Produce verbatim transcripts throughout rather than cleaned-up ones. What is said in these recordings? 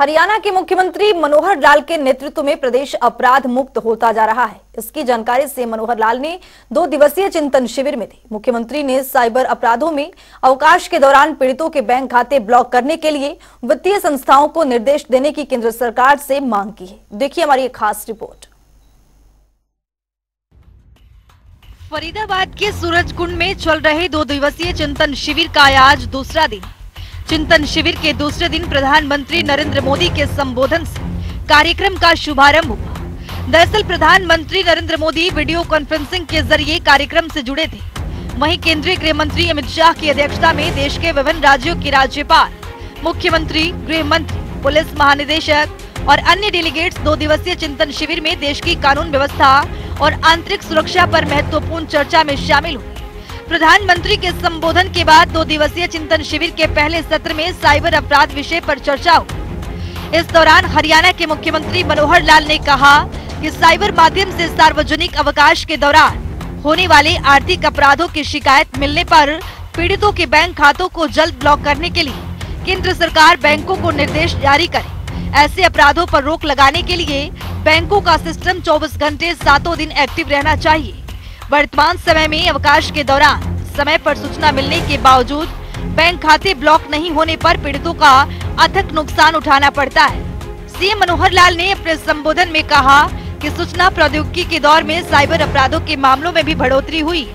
हरियाणा के मुख्यमंत्री मनोहर लाल के नेतृत्व में प्रदेश अपराध मुक्त होता जा रहा है। इसकी जानकारी सीएम मनोहर लाल ने दो दिवसीय चिंतन शिविर में दी। मुख्यमंत्री ने साइबर अपराधों में अवकाश के दौरान पीड़ितों के बैंक खाते ब्लॉक करने के लिए वित्तीय संस्थाओं को निर्देश देने की केंद्र सरकार से मांग की है। देखिए हमारी एक खास रिपोर्ट। फरीदाबाद के सूरजकुंड में चल रहे दो दिवसीय चिंतन शिविर का आज दूसरा दिन। चिंतन शिविर के दूसरे दिन प्रधानमंत्री नरेंद्र मोदी के संबोधन से कार्यक्रम का शुभारंभ हुआ। दरअसल प्रधानमंत्री नरेंद्र मोदी वीडियो कॉन्फ्रेंसिंग के जरिए कार्यक्रम से जुड़े थे। वहीं केंद्रीय गृह मंत्री अमित शाह की अध्यक्षता में देश के विभिन्न राज्यों के राज्यपाल, मुख्यमंत्री, गृह मंत्री, पुलिस महानिदेशक और अन्य डेलीगेट्स दो दिवसीय चिंतन शिविर में देश की कानून व्यवस्था और आंतरिक सुरक्षा पर महत्वपूर्ण चर्चा में शामिल हुए। प्रधानमंत्री के संबोधन के बाद दो दिवसीय चिंतन शिविर के पहले सत्र में साइबर अपराध विषय पर चर्चा हुई। इस दौरान हरियाणा के मुख्यमंत्री मनोहर लाल ने कहा कि साइबर माध्यम से सार्वजनिक अवकाश के दौरान होने वाले आर्थिक अपराधों की शिकायत मिलने पर पीड़ितों के बैंक खातों को जल्द ब्लॉक करने के लिए केंद्र सरकार बैंकों को निर्देश जारी करे। ऐसे अपराधों पर रोक लगाने के लिए बैंकों का सिस्टम चौबीस घंटे सातों दिन एक्टिव रहना चाहिए। वर्तमान समय में अवकाश के दौरान समय पर सूचना मिलने के बावजूद बैंक खाते ब्लॉक नहीं होने पर पीड़ितों का अथक नुकसान उठाना पड़ता है। सीएम मनोहर लाल ने अपने संबोधन में कहा कि सूचना प्रौद्योगिकी के दौर में साइबर अपराधों के मामलों में भी बढ़ोतरी हुई।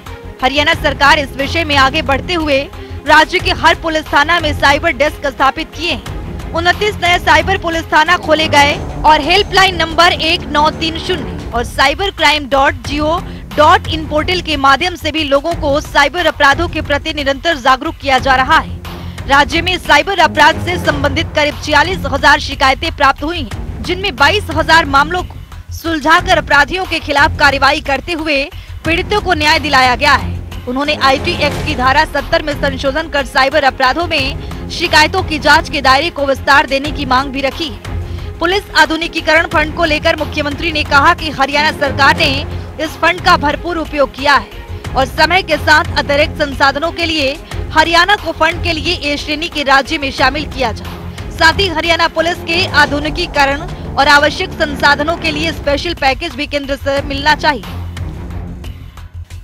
हरियाणा सरकार इस विषय में आगे बढ़ते हुए राज्य के हर पुलिस थाना में साइबर डेस्क स्थापित किए। उनतीस नए साइबर पुलिस थाना खोले गए और हेल्पलाइन नंबर एक नौ तीन शून्य और cyber crime dot G O dot in portal के माध्यम से भी लोगों को साइबर अपराधों के प्रति निरंतर जागरूक किया जा रहा है। राज्य में साइबर अपराध से संबंधित करीब छियालीस हजार शिकायतें प्राप्त हुई हैं, जिनमें बाईस हजार मामलों को सुलझाकर अपराधियों के खिलाफ कार्रवाई करते हुए पीड़ितों को न्याय दिलाया गया है। उन्होंने आईटी एक्ट की धारा सत्तर में संशोधन कर साइबर अपराधों में शिकायतों की जाँच के दायरे को विस्तार देने की मांग भी रखी है। पुलिस आधुनिकीकरण फंड को लेकर मुख्यमंत्री ने कहा कि हरियाणा सरकार ने इस फंड का भरपूर उपयोग किया है और समय के साथ अतिरिक्त संसाधनों के लिए हरियाणा को फंड के लिए ए श्रेणी के राज्य में शामिल किया जाए। साथ ही हरियाणा पुलिस के आधुनिकीकरण और आवश्यक संसाधनों के लिए स्पेशल पैकेज भी केंद्र से मिलना चाहिए।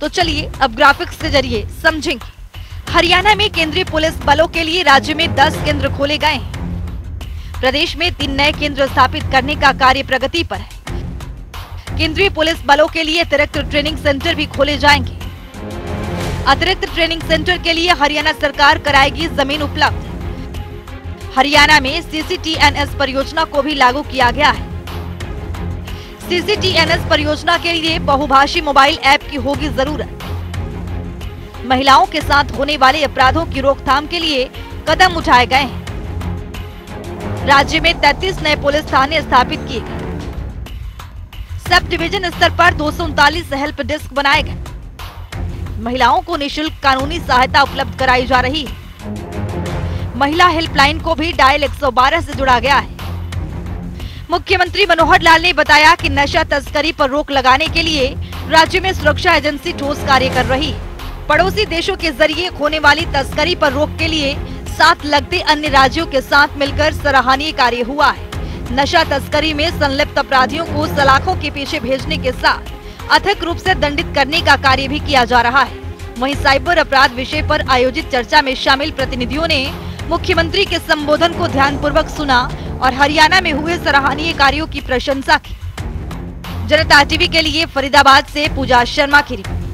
तो चलिए अब ग्राफिक्स के जरिए समझेंगे। हरियाणा में केंद्रीय पुलिस बलों के लिए राज्य में दस केंद्र खोले गए हैं। प्रदेश में तीन नए केंद्र स्थापित करने का कार्य प्रगति पर है। केंद्रीय पुलिस बलों के लिए अतिरिक्त ट्रेनिंग सेंटर भी खोले जाएंगे। अतिरिक्त ट्रेनिंग सेंटर के लिए हरियाणा सरकार कराएगी जमीन उपलब्ध। हरियाणा में सीसीटीएनएस परियोजना को भी लागू किया गया है। सीसीटीएनएस परियोजना के लिए बहुभाषी मोबाइल ऐप की होगी जरूरत। महिलाओं के साथ होने वाले अपराधों की रोकथाम के लिए कदम उठाए गए हैं। राज्य में तैंतीस नए पुलिस थाने स्थापित किए गए। सब डिवीजन स्तर पर दो सौ उनतालीस हेल्प डेस्क बनाए गए। महिलाओं को निशुल्क कानूनी सहायता उपलब्ध कराई जा रही है। महिला हेल्पलाइन को भी डायल एक सौ बारह से जुड़ा गया है। मुख्यमंत्री मनोहर लाल ने बताया कि नशा तस्करी पर रोक लगाने के लिए राज्य में सुरक्षा एजेंसी ठोस कार्य कर रही है। पड़ोसी देशों के जरिए होने वाली तस्करी पर रोक के लिए साथ लगते अन्य राज्यों के साथ मिलकर सराहनीय कार्य हुआ है। नशा तस्करी में संलिप्त अपराधियों को सलाखों के पीछे भेजने के साथ अथक रूप से दंडित करने का कार्य भी किया जा रहा है। वहीं साइबर अपराध विषय पर आयोजित चर्चा में शामिल प्रतिनिधियों ने मुख्यमंत्री के संबोधन को ध्यानपूर्वक सुना और हरियाणा में हुए सराहनीय कार्यों की प्रशंसा की। जनता टीवी के लिए फरीदाबाद से पूजा शर्मा की रिपोर्ट।